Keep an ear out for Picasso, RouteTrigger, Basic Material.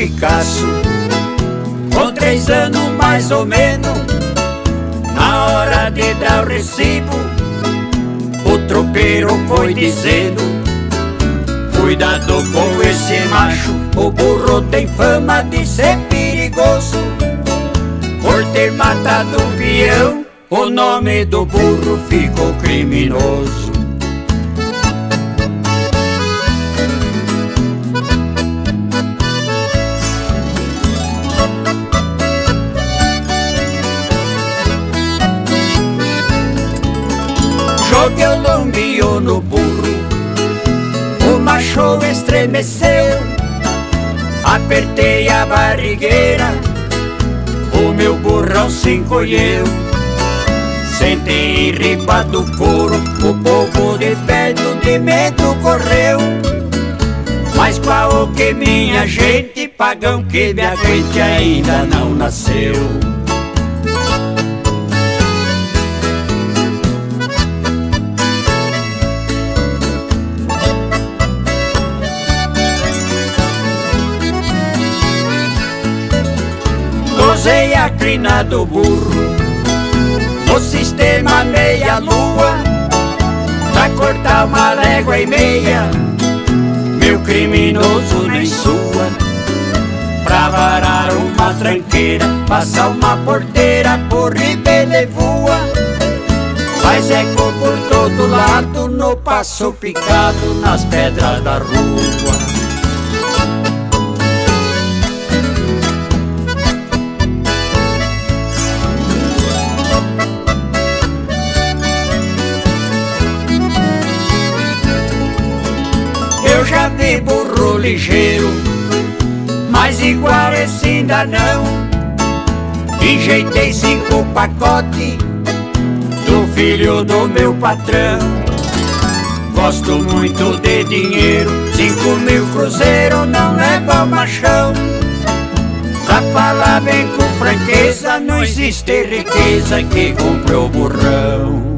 Picasso, com 3 anos mais ou menos. Na hora de dar o recibo, o tropeiro foi dizendo: cuidado com esse macho, o burro tem fama de ser perigoso. Por ter matado um peão, o nome do burro ficou criminoso. Joguei o lombinho no burro, o macho estremeceu. Apertei a barrigueira, o meu burrão se encolheu. Sentei e ripado do couro, o povo de perto de medo correu. Mas qual que minha gente, pagão que minha gente ainda não nasceu. Usei a crina do burro no sistema meia-lua, pra cortar uma légua e meia, meu criminoso nem sua. Pra varar uma tranqueira, passar uma porteira por Ribelevoa, faz eco por todo lado no passo picado nas pedras da rua. Eu já vi burro ligeiro, mas igual esse ainda não. Enjeitei 5 pacotes do filho do meu patrão. Gosto muito de dinheiro, 5.000 cruzeiros não leva ao machão. Pra falar bem com franqueza, não existe riqueza que compre o burrão.